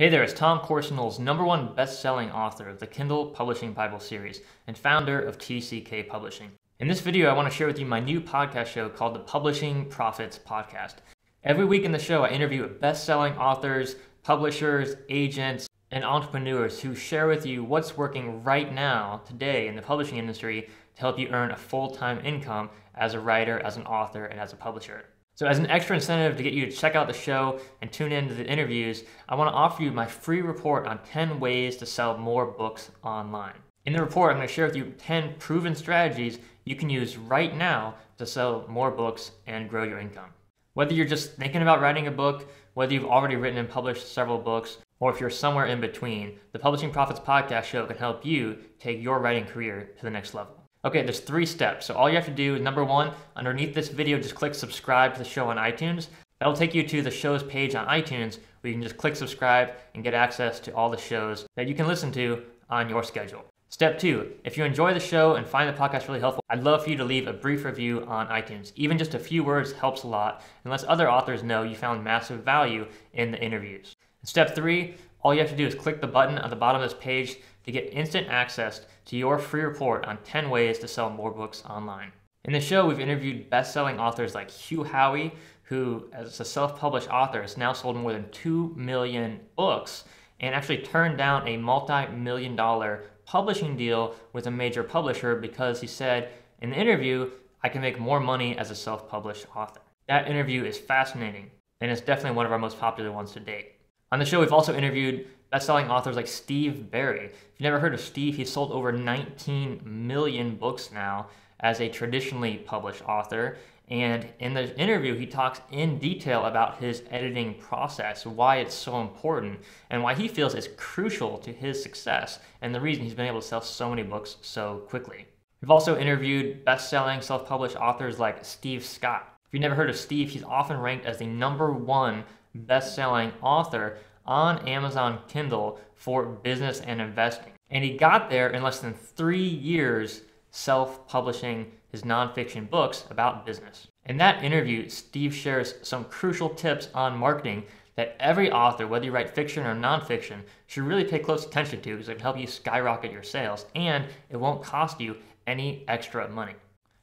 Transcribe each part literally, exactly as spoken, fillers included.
Hey there, it's Tom Corson-Knowles, number one best-selling author of the Kindle Publishing Bible series and founder of T C K Publishing. In this video, I want to share with you my new podcast show called the Publishing Profits Podcast. Every week in the show, I interview best-selling authors, publishers, agents, and entrepreneurs who share with you what's working right now, today, in the publishing industry to help you earn a full-time income as a writer, as an author, and as a publisher. So as an extra incentive to get you to check out the show and tune into the interviews, I want to offer you my free report on ten ways to sell more books online. In the report, I'm going to share with you ten proven strategies you can use right now to sell more books and grow your income. Whether you're just thinking about writing a book, whether you've already written and published several books, or if you're somewhere in between, the Publishing Profits Podcast show can help you take your writing career to the next level. Okay, there's three steps. So all you have to do, number one, underneath this video, just click subscribe to the show on iTunes. That'll take you to the show's page on iTunes where you can just click subscribe and get access to all the shows that you can listen to on your schedule. Step two, if you enjoy the show and find the podcast really helpful, I'd love for you to leave a brief review on iTunes. Even just a few words helps a lot and lets other authors know you found massive value in the interviews. Step three, all you have to do is click the button at the bottom of this page to get instant access to your free report on ten ways to sell more books online. In the show, we've interviewed best-selling authors like Hugh Howey, who as a self-published author has now sold more than two million books and actually turned down a multi-million dollar publishing deal with a major publisher because he said in the interview, I can make more money as a self-published author. That interview is fascinating and it's definitely one of our most popular ones to date. On the show, we've also interviewed best-selling authors like Steve Berry. If you've never heard of Steve, he's sold over nineteen million books now as a traditionally published author. And in the interview, he talks in detail about his editing process, why it's so important, and why he feels it's crucial to his success, and the reason he's been able to sell so many books so quickly. We've also interviewed best-selling self-published authors like Steve Scott. If you've never heard of Steve, he's often ranked as the number one best-selling author on Amazon Kindle for business and investing. And he got there in less than three years self-publishing his nonfiction books about business. In that interview, Steve shares some crucial tips on marketing that every author, whether you write fiction or nonfiction, should really pay close attention to because it can help you skyrocket your sales and it won't cost you any extra money.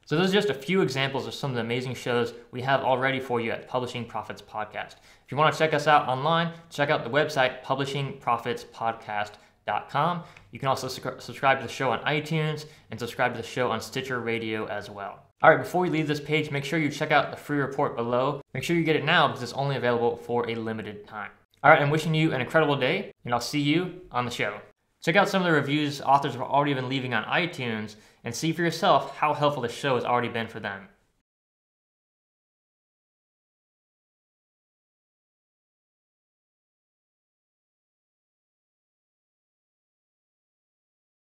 So those are just a few examples of some of the amazing shows we have already for you at Publishing Profits Podcast. If you want to check us out online, check out the website, publishing profits podcast dot com. You can also su- subscribe to the show on iTunes and subscribe to the show on Stitcher Radio as well. All right, before you leave this page, make sure you check out the free report below. Make sure you get it now because it's only available for a limited time. All right, I'm wishing you an incredible day and I'll see you on the show. Check out some of the reviews authors have already been leaving on iTunes and see for yourself how helpful this show has already been for them.